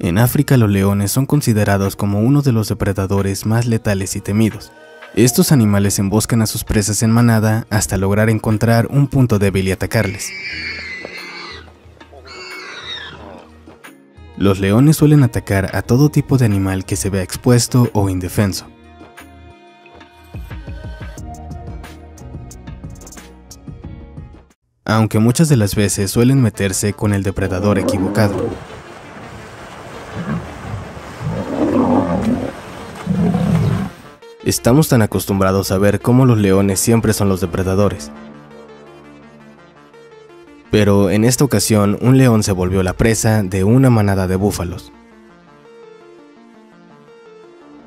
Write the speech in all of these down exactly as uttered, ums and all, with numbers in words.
En África, los leones son considerados como uno de los depredadores más letales y temidos. Estos animales emboscan a sus presas en manada hasta lograr encontrar un punto débil y atacarles. Los leones suelen atacar a todo tipo de animal que se vea expuesto o indefenso. Aunque muchas de las veces suelen meterse con el depredador equivocado. Estamos tan acostumbrados a ver cómo los leones siempre son los depredadores. Pero en esta ocasión, un león se volvió la presa de una manada de búfalos.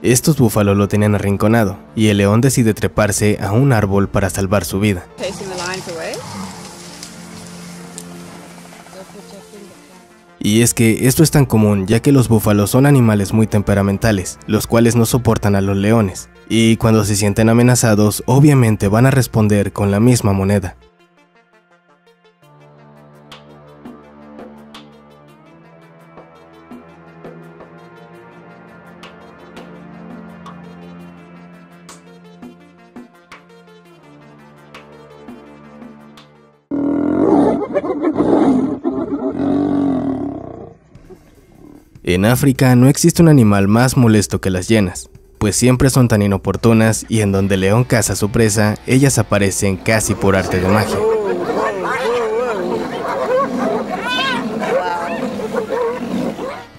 Estos búfalos lo tenían arrinconado, y el león decide treparse a un árbol para salvar su vida. Y es que esto es tan común ya que los búfalos son animales muy temperamentales, los cuales no soportan a los leones, y cuando se sienten amenazados, obviamente van a responder con la misma moneda. En África no existe un animal más molesto que las hienas, pues siempre son tan inoportunas y en donde el león caza a su presa, ellas aparecen casi por arte de magia.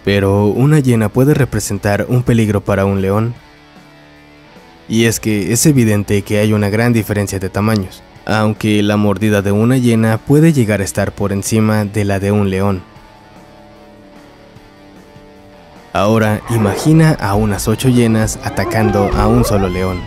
Pero una hiena puede representar un peligro para un león. Y es que es evidente que hay una gran diferencia de tamaños, aunque la mordida de una hiena puede llegar a estar por encima de la de un león. Ahora, imagina a unas ocho hienas atacando a un solo león.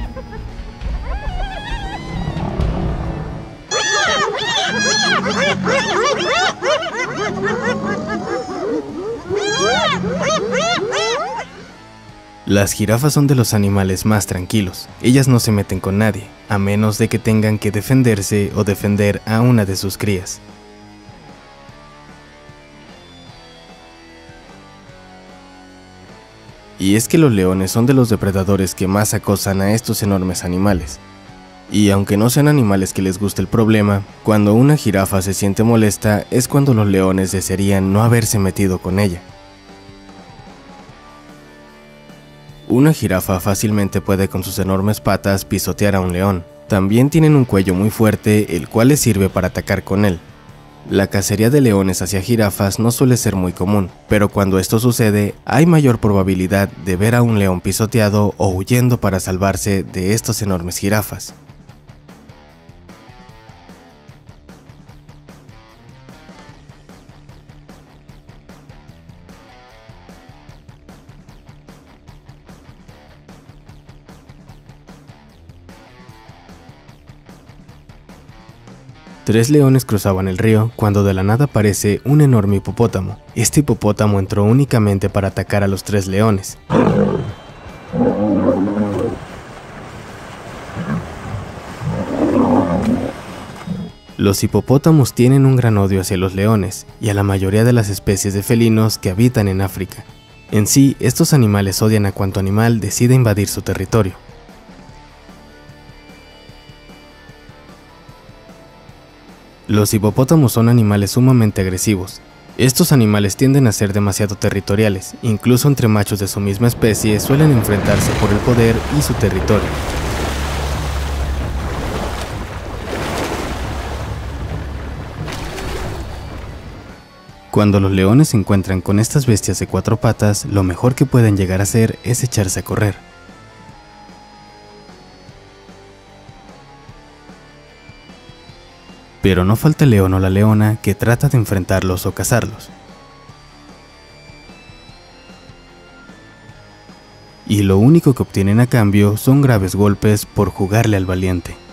Las jirafas son de los animales más tranquilos. Ellas no se meten con nadie, a menos de que tengan que defenderse o defender a una de sus crías. Y es que los leones son de los depredadores que más acosan a estos enormes animales. Y aunque no sean animales que les guste el problema, cuando una jirafa se siente molesta es cuando los leones desearían no haberse metido con ella. Una jirafa fácilmente puede con sus enormes patas pisotear a un león. También tienen un cuello muy fuerte, el cual les sirve para atacar con él. La cacería de leones hacia jirafas no suele ser muy común, pero cuando esto sucede, hay mayor probabilidad de ver a un león pisoteado o huyendo para salvarse de estas enormes jirafas. Tres leones cruzaban el río cuando de la nada aparece un enorme hipopótamo. Este hipopótamo entró únicamente para atacar a los tres leones. Los hipopótamos tienen un gran odio hacia los leones y a la mayoría de las especies de felinos que habitan en África. En sí, estos animales odian a cuanto animal decide invadir su territorio. Los hipopótamos son animales sumamente agresivos. Estos animales tienden a ser demasiado territoriales, incluso entre machos de su misma especie suelen enfrentarse por el poder y su territorio. Cuando los leones se encuentran con estas bestias de cuatro patas, lo mejor que pueden llegar a hacer es echarse a correr. Pero no falta el león o la leona que trata de enfrentarlos o cazarlos. Y lo único que obtienen a cambio son graves golpes por jugarle al valiente.